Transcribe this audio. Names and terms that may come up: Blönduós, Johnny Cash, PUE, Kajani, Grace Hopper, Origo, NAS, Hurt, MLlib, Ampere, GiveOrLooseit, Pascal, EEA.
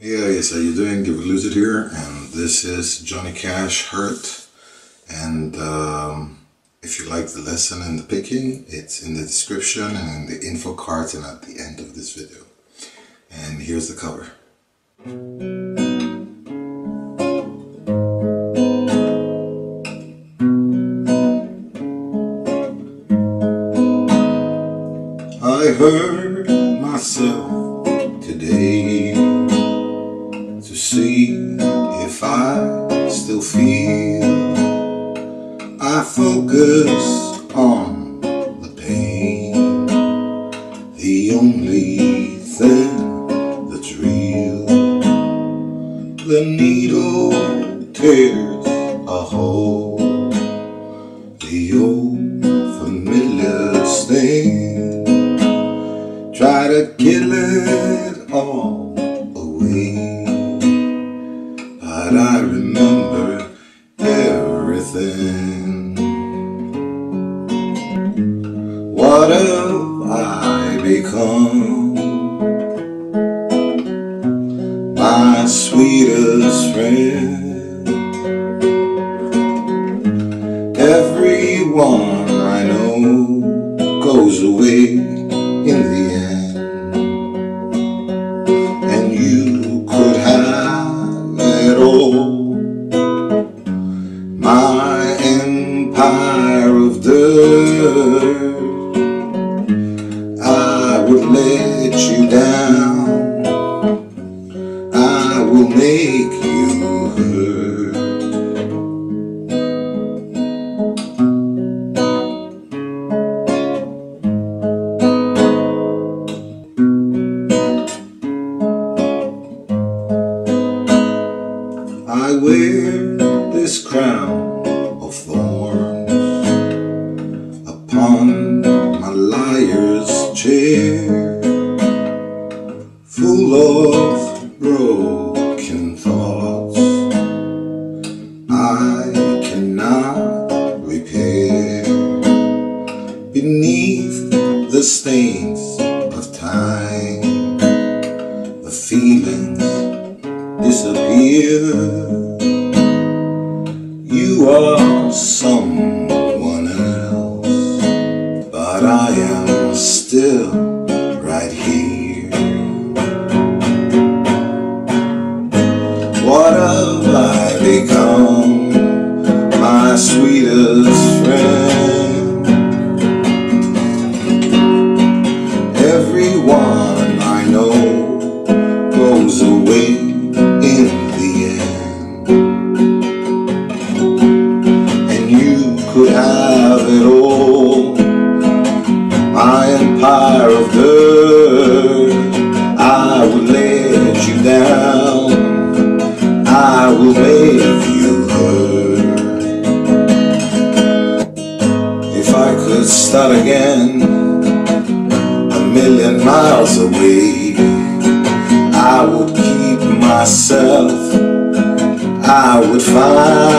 Yes, how you doing? GiveOrLooseit here, and this is Johnny Cash, Hurt, and if you like the lesson and the picking, it's in the description and in the info cards and at the end of this video. And here's the cover. I hurt myself today to see if I still feel. I focus on the pain, the only thing that's real. The needle tears a hole, the old familiar sting. Try to kill it all away, but I remember everything. What have I become? My sweetest friend. Everyone I know goes away in the end, and you could have my empire of dirt. I would let you down, I will make you hurt. I wear this crown of thorns upon my liar's chair, full of broken thoughts I cannot repair. Beneath the stains of time, the feelings disappear. You are someone else, but I am still right here. What have I become, my sweetest friend? Everyone I know goes away in the end. Could have it all, my empire of dirt. I will let you down, I will make you hurt. If I could start again, a million miles away, I would keep myself, I would find